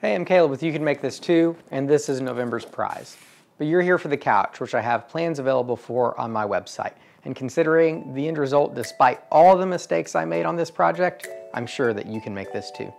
Hey, I'm Caleb with You Can Make This Too, and this is November's prize. But you're here for the couch, which I have plans available for on my website. And considering the end result, despite all the mistakes I made on this project, I'm sure that you can make this too.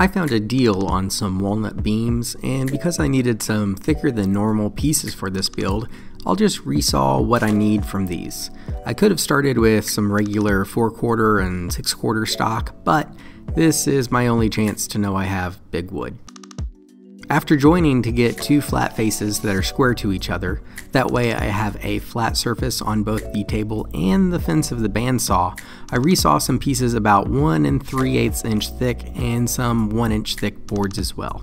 I found a deal on some walnut beams, and because I needed some thicker than normal pieces for this build, I'll just resaw what I need from these. I could have started with some regular 4/4 and 6/4 stock, but this is my only chance to know I have big wood. After joining to get two flat faces that are square to each other, that way I have a flat surface on both the table and the fence of the bandsaw, I resaw some pieces about 1 3/8 inch thick and some 1 inch thick boards as well.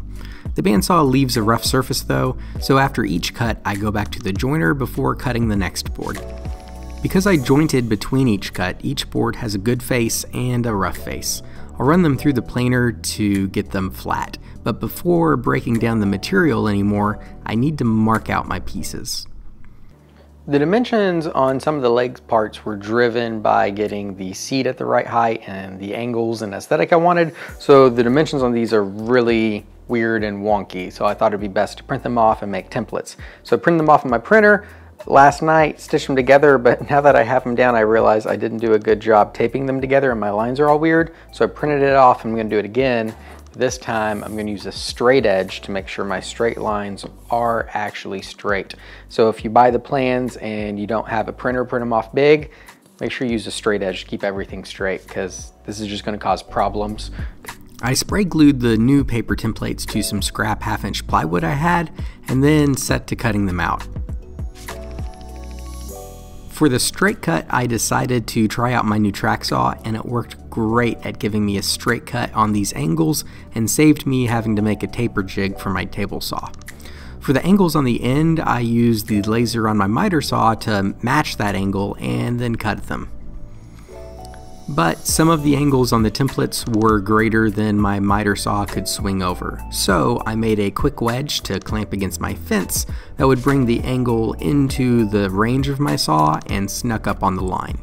The bandsaw leaves a rough surface though, so after each cut I go back to the joiner before cutting the next board. Because I jointed between each cut, each board has a good face and a rough face. I'll run them through the planer to get them flat, but before breaking down the material anymore, I need to mark out my pieces. The dimensions on some of the leg parts were driven by getting the seat at the right height and the angles and aesthetic I wanted, so the dimensions on these are really weird and wonky, so I thought it'd be best to print them off and make templates. So I printed them off on my printer last night, stitched them together, but now that I have them down, I realize I didn't do a good job taping them together and my lines are all weird. So I printed it off. I'm going to do it again. This time I'm going to use a straight edge to make sure my straight lines are actually straight. So if you buy the plans and you don't have a printer, print them off big, make sure you use a straight edge to keep everything straight, because this is just going to cause problems. I spray glued the new paper templates to some scrap 1/2 inch plywood I had, and then set to cutting them out. For the straight cut, I decided to try out my new track saw, and it worked great at giving me a straight cut on these angles and saved me having to make a taper jig for my table saw. For the angles on the end, I used the laser on my miter saw to match that angle and then cut them. But some of the angles on the templates were greater than my miter saw could swing over, so I made a quick wedge to clamp against my fence that would bring the angle into the range of my saw and snuck up on the line.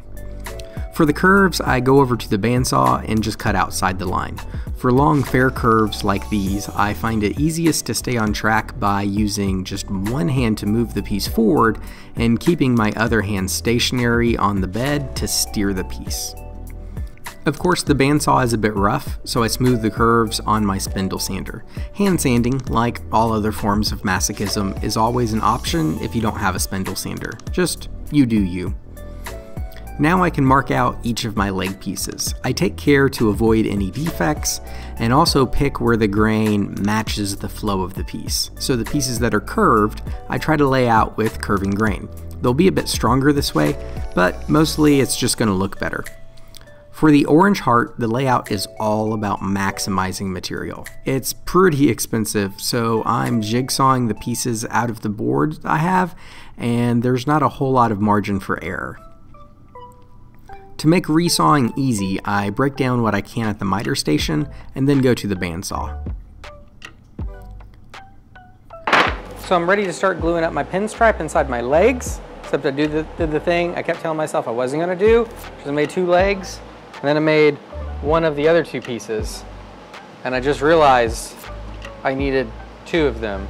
For the curves, I go over to the bandsaw and just cut outside the line. For long fair curves like these, I find it easiest to stay on track by using just one hand to move the piece forward and keeping my other hand stationary on the bed to steer the piece. Of course, the bandsaw is a bit rough, so I smooth the curves on my spindle sander. Hand sanding, like all other forms of masochism, is always an option if you don't have a spindle sander. Just you do you. Now I can mark out each of my leg pieces. I take care to avoid any defects and also pick where the grain matches the flow of the piece. So the pieces that are curved, I try to lay out with curving grain. They'll be a bit stronger this way, but mostly it's just going to look better. For the orange heart, the layout is all about maximizing material. It's pretty expensive, so I'm jigsawing the pieces out of the board I have, and there's not a whole lot of margin for error. To make resawing easy, I break down what I can at the miter station, and then go to the bandsaw. So I'm ready to start gluing up my pinstripe inside my legs, except I did the thing I kept telling myself I wasn't going to do, because I made two legs. And then I made one of the other two pieces, and I just realized I needed two of them.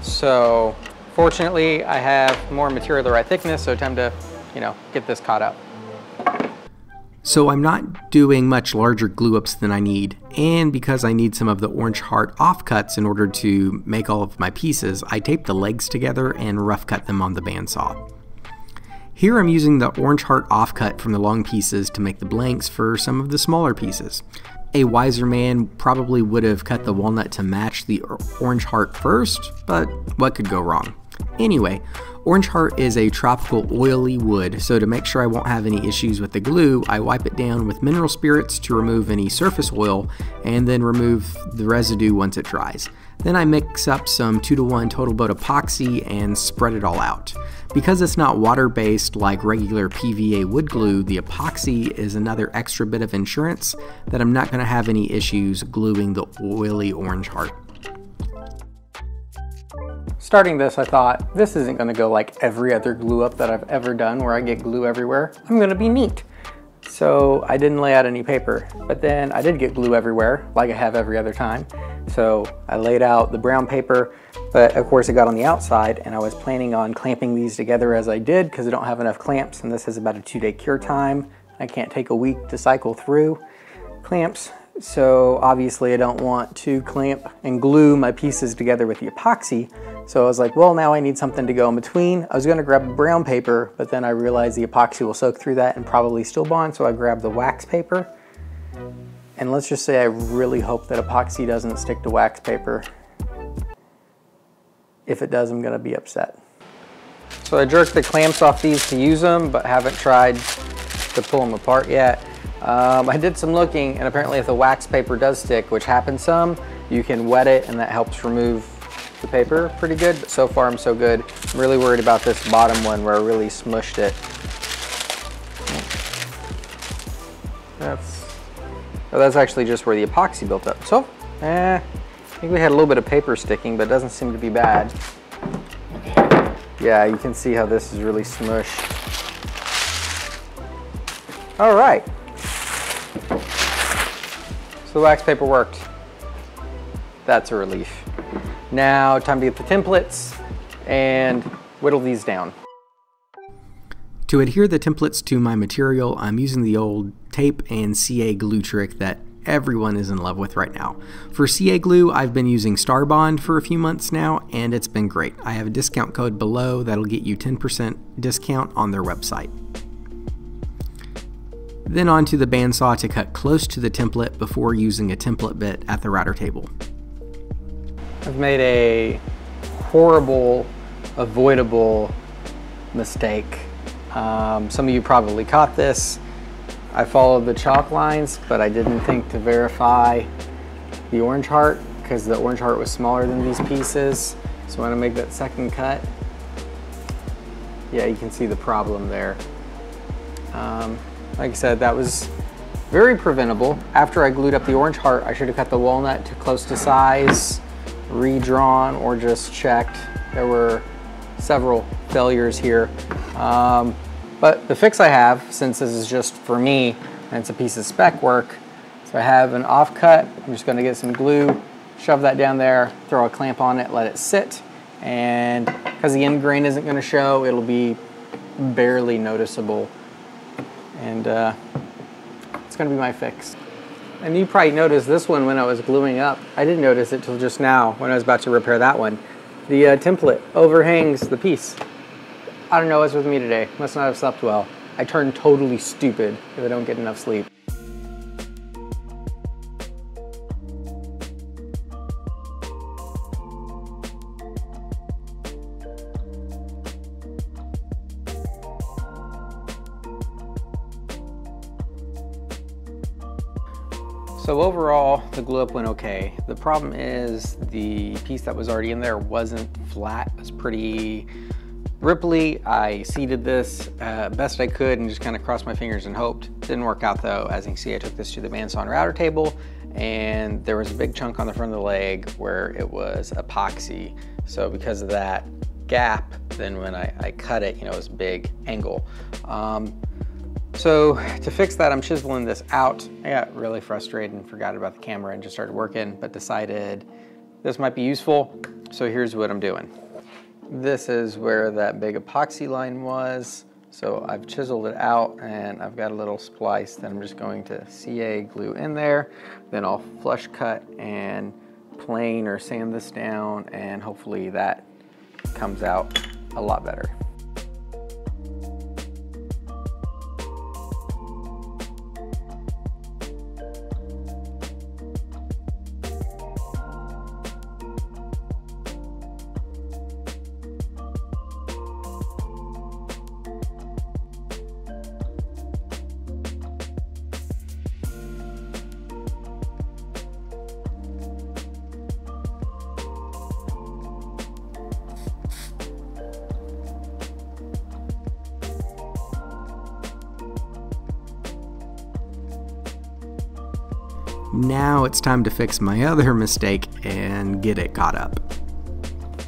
So fortunately, I have more material the right thickness, so time to, get this caught up. So I'm not doing much larger glue-ups than I need, and because I need some of the orange heart offcuts in order to make all of my pieces, I tape the legs together and rough cut them on the bandsaw. Here I'm using the orange heart offcut from the long pieces to make the blanks for some of the smaller pieces. A wiser man probably would have cut the walnut to match the orange heart first, but what could go wrong? Anyway, orange heart is a tropical oily wood, so to make sure I won't have any issues with the glue, I wipe it down with mineral spirits to remove any surface oil and then remove the residue once it dries. Then I mix up some 2:1 TotalBoat epoxy and spread it all out. Because it's not water-based like regular PVA wood glue, the epoxy is another extra bit of insurance that I'm not going to have any issues gluing the oily orange heart. Starting this, I thought, this isn't going to go like every other glue up that I've ever done where I get glue everywhere. I'm going to be neat. so I didn't lay out any paper. But then I did get glue everywhere, like I have every other time. So I laid out the brown paper, but of course it got on the outside, and I was planning on clamping these together as I did because I don't have enough clamps, and this is about a 2-day cure time. I can't take a week to cycle through clamps. So obviously I don't want to clamp and glue my pieces together with the epoxy. So I was like, well, now I need something to go in between. I was gonna grab brown paper, but then I realized the epoxy will soak through that and probably still bond, so I grabbed the wax paper. And let's just say I really hope that epoxy doesn't stick to wax paper. If it does, I'm gonna be upset. So I jerked the clamps off these to use them, but haven't tried to pull them apart yet. I did some looking, and apparently if the wax paper does stick, which happens some, you can wet it and that helps remove the paper pretty good. But so far I'm so good. I'm really worried about this bottom one where I really smushed it. That's actually just where the epoxy built up. So, I think we had a little bit of paper sticking, but it doesn't seem to be bad. Yeah, you can see how this is really smushed. All right. So the wax paper worked. That's a relief. Now time to get the templates and whittle these down. To adhere the templates to my material, I'm using the old tape and CA glue trick that everyone is in love with right now. For CA glue, I've been using Starbond for a few months now, and it's been great. I have a discount code below that'll get you 10% discount on their website. Then onto the bandsaw to cut close to the template before using a template bit at the router table. I've made a horrible, avoidable mistake. Some of you probably caught this. I followed the chalk lines, but I didn't think to verify the orange heart because the orange heart was smaller than these pieces. So when I make that second cut, yeah, you can see the problem there. Like I said, that was very preventable. After I glued up the orange heart, I should have cut the walnut to close to size, redrawn, or just checked. There were several failures here. But the fix I have, since this is just for me, and it's a piece of spec work, so I have an off cut. I'm just gonna get some glue, shove that down there, throw a clamp on it, let it sit. And because the end grain isn't gonna show, it'll be barely noticeable. And it's gonna be my fix. And you probably noticed this one when I was gluing up. I didn't notice it till just now when I was about to repair that one. The template overhangs the piece. I don't know what's with me today. Must not have slept well. I turn totally stupid if I don't get enough sleep. So overall, the glue up went okay. The problem is the piece that was already in there wasn't flat. It was pretty ripply. I seated this best I could and just kind of crossed my fingers and hoped. Didn't work out though. As you can see, I took this to the bandsaw and router table, and there was a big chunk on the front of the leg where it was epoxy. So because of that gap, then when I cut it, you know, it was a big angle. So to fix that, I'm chiseling this out. I got really frustrated and forgot about the camera and just started working, but decided this might be useful. So here's what I'm doing. This is where that big epoxy line was. So I've chiseled it out and I've got a little splice that I'm just going to CA glue in there. Then I'll flush cut and plane or sand this down, and hopefully that comes out a lot better. Now it's time to fix my other mistake and get it caught up.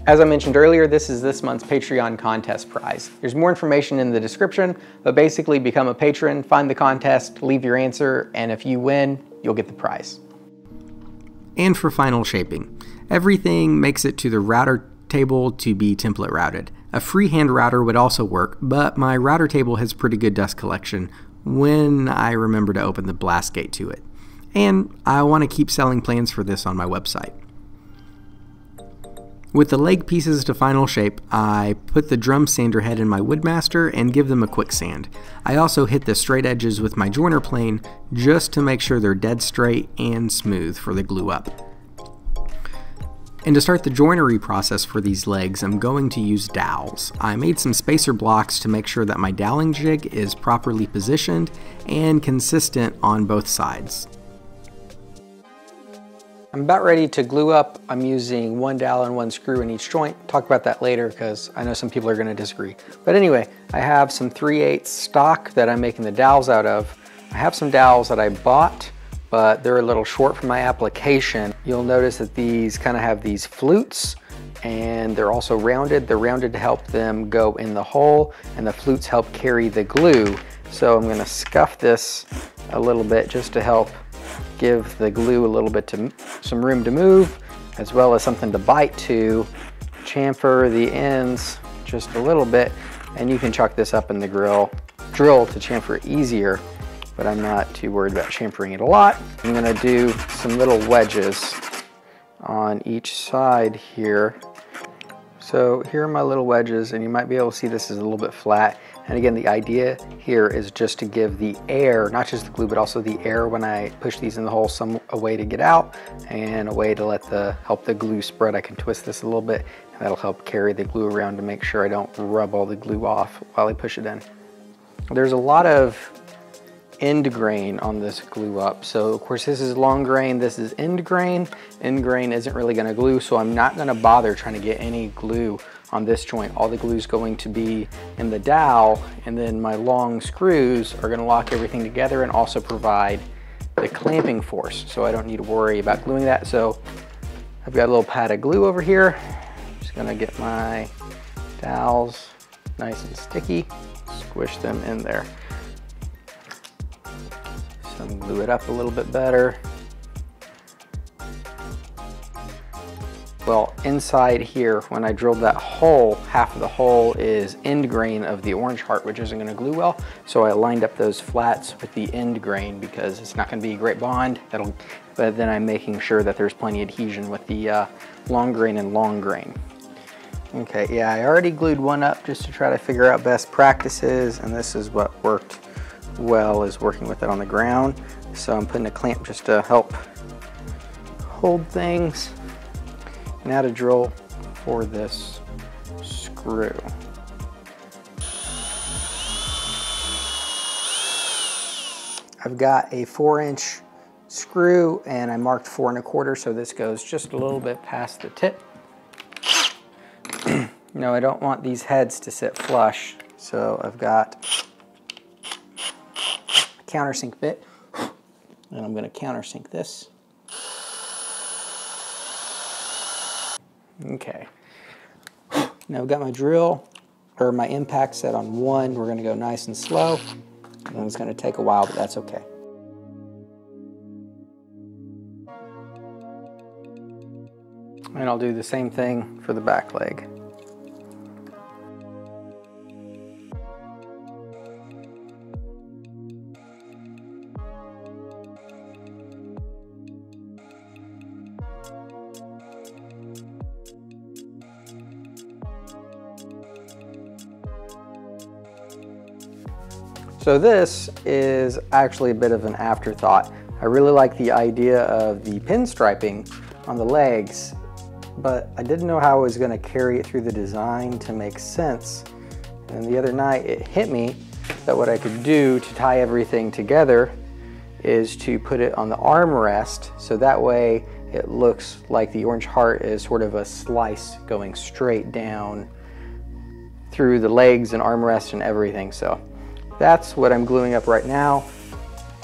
As I mentioned earlier, this is this month's Patreon contest prize. There's more information in the description, but basically become a patron, find the contest, leave your answer, and if you win, you'll get the prize. And for final shaping, everything makes it to the router table to be template routed. A freehand router would also work, but my router table has pretty good dust collection when I remember to open the blast gate to it. And I want to keep selling plans for this on my website. With the leg pieces to final shape, I put the drum sander head in my Woodmaster and give them a quick sand. I also hit the straight edges with my joiner plane just to make sure they're dead straight and smooth for the glue up. And to start the joinery process for these legs, I'm going to use dowels. I made some spacer blocks to make sure that my doweling jig is properly positioned and consistent on both sides. I'm about ready to glue up. I'm using one dowel and one screw in each joint. Talk about that later because I know some people are gonna disagree. But anyway, I have some 3/8 stock that I'm making the dowels out of. I have some dowels that I bought, but they're a little short for my application. You'll notice that these kind of have these flutes and they're also rounded. They're rounded to help them go in the hole and the flutes help carry the glue. So I'm gonna scuff this a little bit just to help give the glue a little bit to some room to move, as well as something to bite to, chamfer the ends just a little bit, and you can chuck this up in the drill to chamfer it easier, but I'm not too worried about chamfering it a lot. I'm gonna do some little wedges on each side here. So here are my little wedges, and you might be able to see this is a little bit flat. And again, the idea here is just to give the air, not just the glue, but also the air when I push these in the hole, a way to get out and a way to help the glue spread. I can twist this a little bit and that'll help carry the glue around to make sure I don't rub all the glue off while I push it in. There's a lot of end grain on this glue up. So of course this is long grain, this is end grain. End grain isn't really gonna glue, so I'm not gonna bother trying to get any glue on this joint. All the glue is going to be in the dowel, and then my long screws are gonna lock everything together and also provide the clamping force. So I don't need to worry about gluing that. So I've got a little pad of glue over here. I'm just gonna get my dowels nice and sticky, squish them in there. So I'm gonna glue it up a little bit better. Well, inside here, when I drilled that hole, half of the hole is end grain of the orange heart, which isn't gonna glue well. So I lined up those flats with the end grain because it's not gonna be a great bond. But then I'm making sure that there's plenty of adhesion with the long grain and long grain. Okay, yeah, I already glued one up just to try to figure out best practices. And this is what worked well, is working with it on the ground. So I'm putting a clamp just to help hold things. Now to drill for this screw. I've got a 4-inch screw and I marked 4 1/4, so this goes just a little bit past the tip. No, I don't want these heads to sit flush, so I've got a countersink bit and I'm gonna countersink this. Okay, now I've got my drill, or my impact set on one. We're gonna go nice and slow, and it's gonna take a while, but that's okay. And I'll do the same thing for the back leg. So this is actually a bit of an afterthought. I really like the idea of the pinstriping on the legs, but I didn't know how I was gonna carry it through the design to make sense. And the other night it hit me that what I could do to tie everything together is to put it on the armrest, so that way it looks like the orange heart is sort of a slice going straight down through the legs and armrest and everything. So that's what I'm gluing up right now.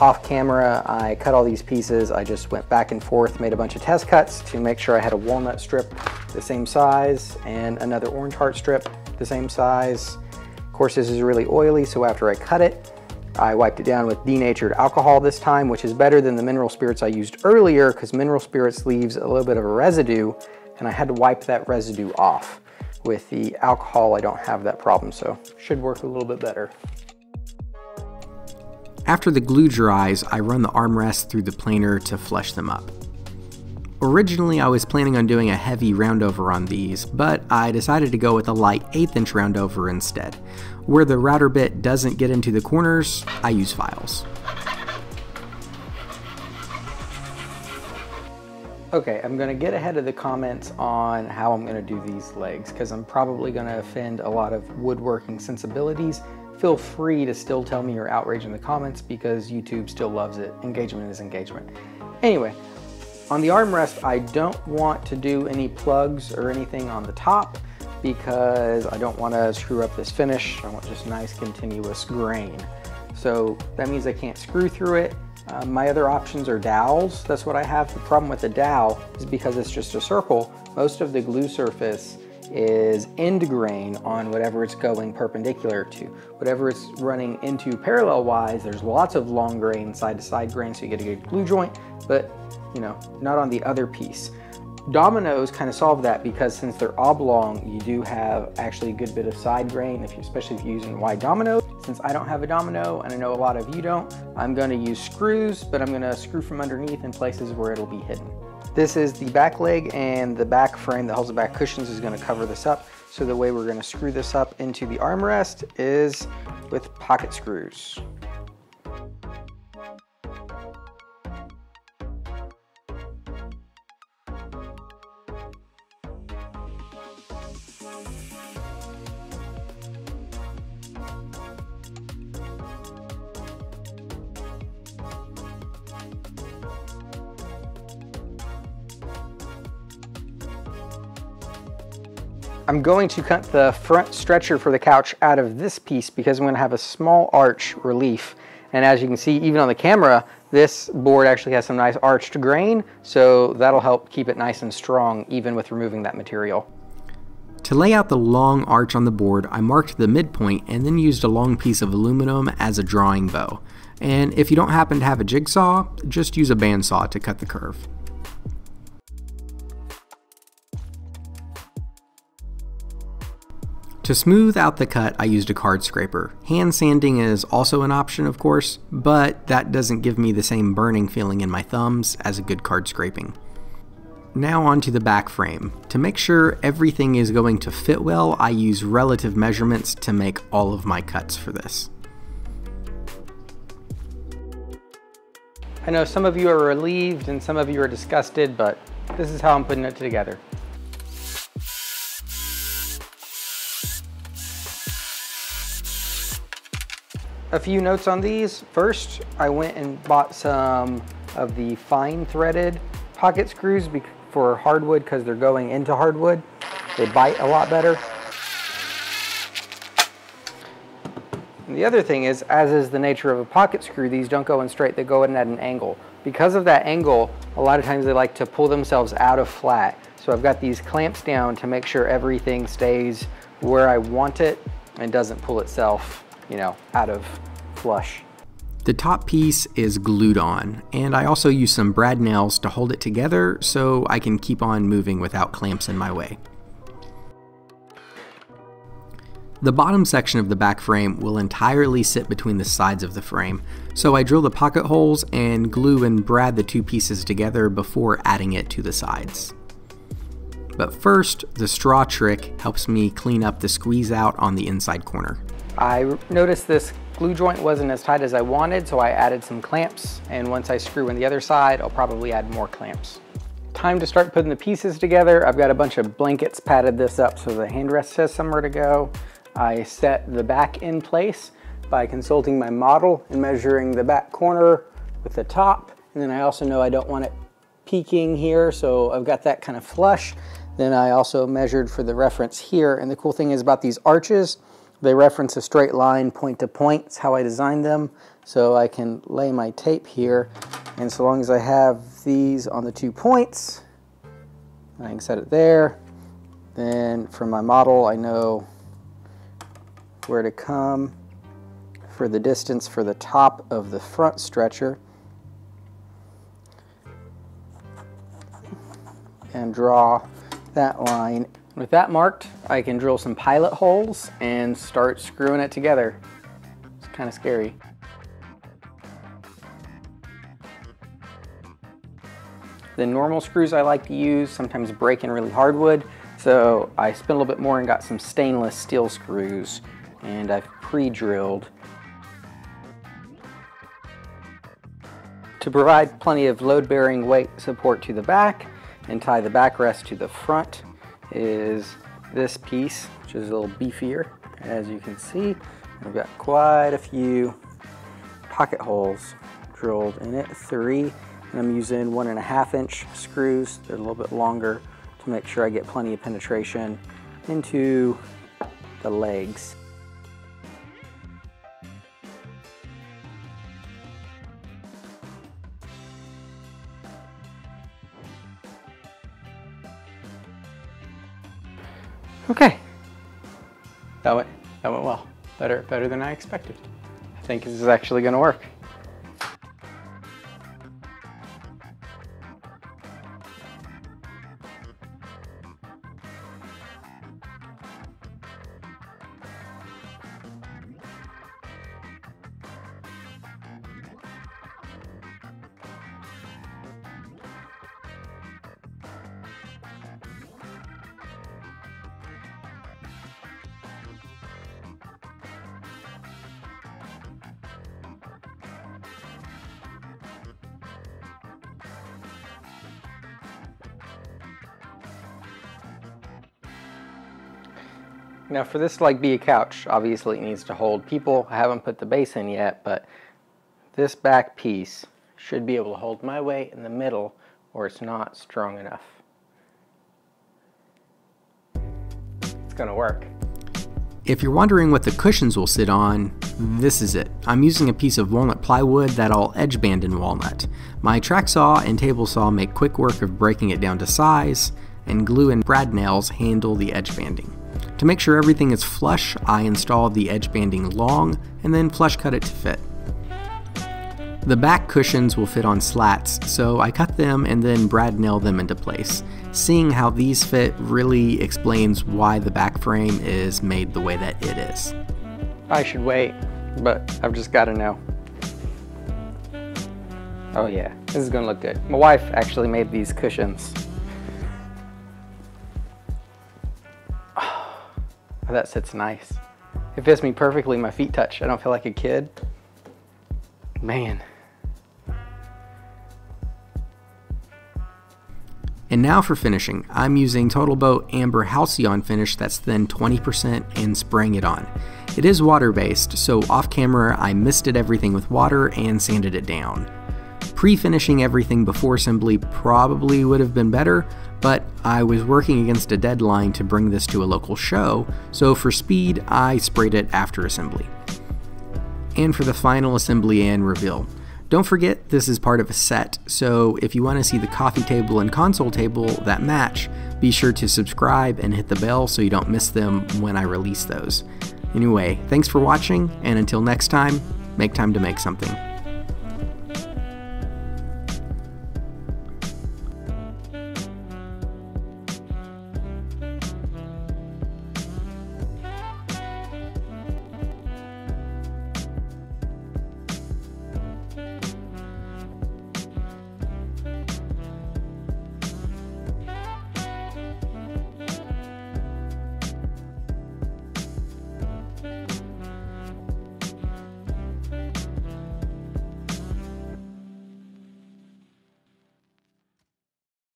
Off camera, I cut all these pieces. I just went back and forth, made a bunch of test cuts to make sure I had a walnut strip the same size, and another orange heart strip the same size. Of course, this is really oily, so after I cut it, I wiped it down with denatured alcohol this time, which is better than the mineral spirits I used earlier because mineral spirits leaves a little bit of a residue, and I had to wipe that residue off. With the alcohol, I don't have that problem, so should work a little bit better. After the glue dries, I run the armrests through the planer to flush them up. Originally, I was planning on doing a heavy roundover on these, but I decided to go with a light 1/8" roundover instead. Where the router bit doesn't get into the corners, I use files. Okay, I'm gonna get ahead of the comments on how I'm gonna do these legs, because I'm probably gonna offend a lot of woodworking sensibilities. Feel free to still tell me your outrage in the comments, because YouTube still loves it. Engagement is engagement. Anyway. On the armrest, I don't want to do any plugs or anything on the top because I don't want to screw up this finish. I want just nice continuous grain. So that means I can't screw through it. My other options are dowels. That's what I have. The problem with the dowel is because it's just a circle, most of the glue surface is end grain on whatever it's going perpendicular to. Whatever it's running into parallel wise, there's lots of long grain, side to side grain, so you get a good glue joint, but you know, not on the other piece. Dominoes kind of solve that because since they're oblong, you do have actually a good bit of side grain, especially if you're using wide dominoes. Since I don't have a domino, and I know a lot of you don't, I'm gonna use screws, but I'm gonna screw from underneath in places where it'll be hidden. This is the back leg, and the back frame that holds the back cushions is gonna cover this up. So the way we're gonna screw this up into the armrest is with pocket screws. I'm going to cut the front stretcher for the couch out of this piece because I'm going to have a small arch relief. And as you can see, even on the camera, this board actually has some nice arched grain, so that'll help keep it nice and strong even with removing that material. To lay out the long arch on the board, I marked the midpoint and then used a long piece of aluminum as a drawing bow. And if you don't happen to have a jigsaw, just use a bandsaw to cut the curve. To smooth out the cut, I used a card scraper. Hand sanding is also an option, of course, but that doesn't give me the same burning feeling in my thumbs as a good card scraping. Now onto the back frame. To make sure everything is going to fit well, I use relative measurements to make all of my cuts for this. I know some of you are relieved and some of you are disgusted, but this is how I'm putting it together. A few notes on these. First, I went and bought some of the fine threaded pocket screws for hardwood because they're going into hardwood. They bite a lot better. And the other thing is, as is the nature of a pocket screw, these don't go in straight, they go in at an angle. Because of that angle, a lot of times they like to pull themselves out of flat. So I've got these clamps down to make sure everything stays where I want it and doesn't pull itself, you know, out of flush. The top piece is glued on, and I also use some brad nails to hold it together so I can keep on moving without clamps in my way. The bottom section of the back frame will entirely sit between the sides of the frame, so I drill the pocket holes and glue and brad the two pieces together before adding it to the sides. But first, the straw trick helps me clean up the squeeze out on the inside corner. I noticed this glue joint wasn't as tight as I wanted, so I added some clamps, and once I screw in the other side, I'll probably add more clamps. Time to start putting the pieces together. I've got a bunch of blankets padded this up so the handrest has somewhere to go. I set the back in place by consulting my model and measuring the back corner with the top, and then I also know I don't want it peaking here, so I've got that kind of flush. Then I also measured for the reference here, and the cool thing is about these arches, they reference a straight line point to point. It's how I designed them. So I can lay my tape here. And so long as I have these on the two points, I can set it there. Then for my model, I know where to come for the distance for the top of the front stretcher and draw that line. With that marked, I can drill some pilot holes and start screwing it together. It's kind of scary. The normal screws I like to use sometimes break in really hardwood, so I spent a little bit more and got some stainless steel screws, and I've pre-drilled. To provide plenty of load-bearing weight support to the back and tie the backrest to the front is this piece, which is a little beefier. As you can see, I've got quite a few pocket holes drilled in it, 3, and I'm using 1.5-inch screws. They're a little bit longer to make sure I get plenty of penetration into the legs. Okay, that went well. Better than I expected. I think this is actually gonna work. Now for this to like be a couch, obviously it needs to hold people. I haven't put the base in yet, but this back piece should be able to hold my weight in the middle, or it's not strong enough. It's gonna work. If you're wondering what the cushions will sit on, this is it. I'm using a piece of walnut plywood that I'll edge band in walnut. My track saw and table saw make quick work of breaking it down to size, and glue and brad nails handle the edge banding. To make sure everything is flush, I installed the edge banding long and then flush cut it to fit. The back cushions will fit on slats, so I cut them and then brad nail them into place. Seeing how these fit really explains why the back frame is made the way that it is. I should wait, but I've just got to know. Oh yeah, this is gonna look good. My wife actually made these cushions. That sits nice. It fits me perfectly. My feet touch. I don't feel like a kid. Man. And now for finishing. I'm using TotalBoat Amber Halcyon finish that's thin 20% and spraying it on. It is water-based, so off camera I misted everything with water and sanded it down. Pre-finishing everything before assembly probably would have been better, but I was working against a deadline to bring this to a local show, so for speed, I sprayed it after assembly. And for the final assembly and reveal. Don't forget, this is part of a set, so if you want to see the coffee table and console table that match, be sure to subscribe and hit the bell so you don't miss them when I release those. Anyway, thanks for watching, and until next time, make time to make something.